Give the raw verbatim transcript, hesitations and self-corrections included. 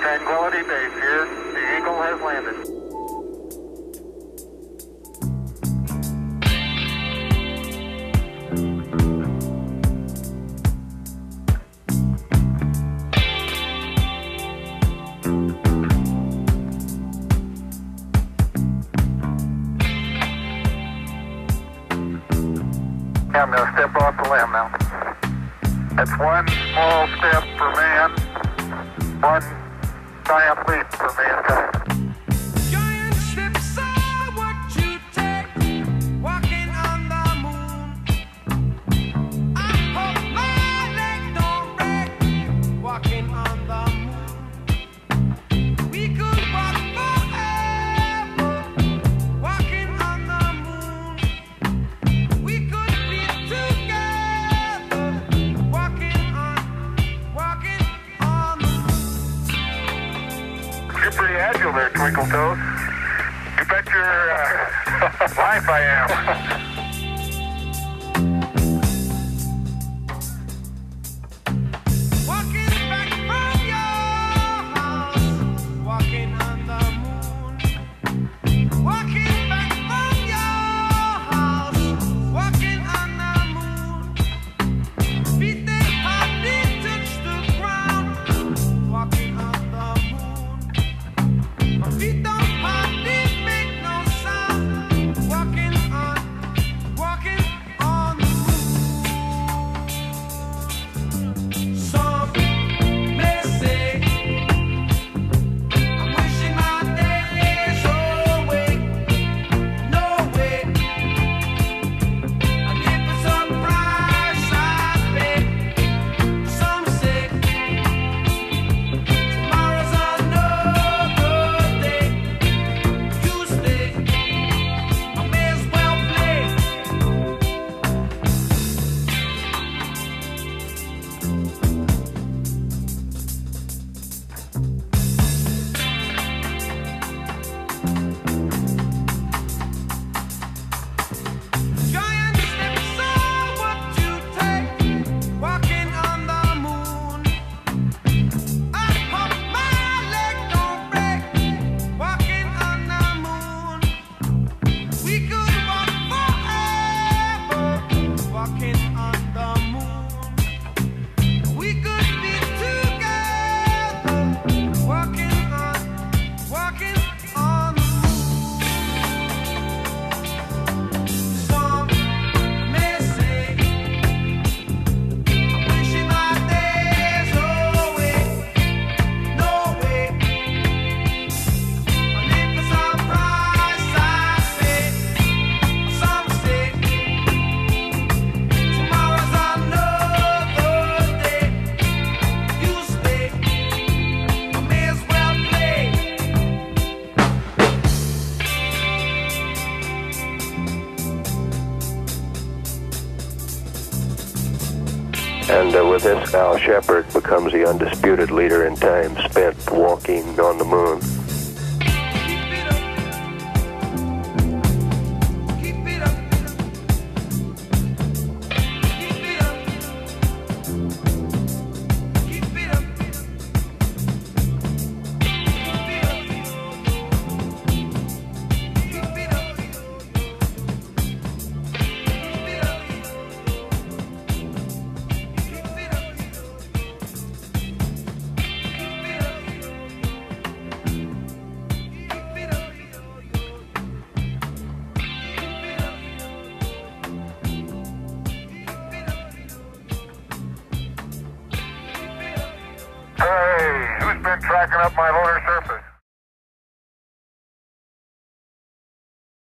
Tranquility Base here. The Eagle has landed. I'm going to step off the limb now. That's one small step for man, one giant leap for mankind. Giant steps are what you take, walking on the moon. I hope my leg don't break, walking on the moon. We could walk forever, walking on the moon. We could pretty agile there, Twinkle Toes. You bet your uh, life I am. And uh, with this, Al Shepherd becomes the undisputed leader in time spent walking on the moon. Tracking up my motorcycle.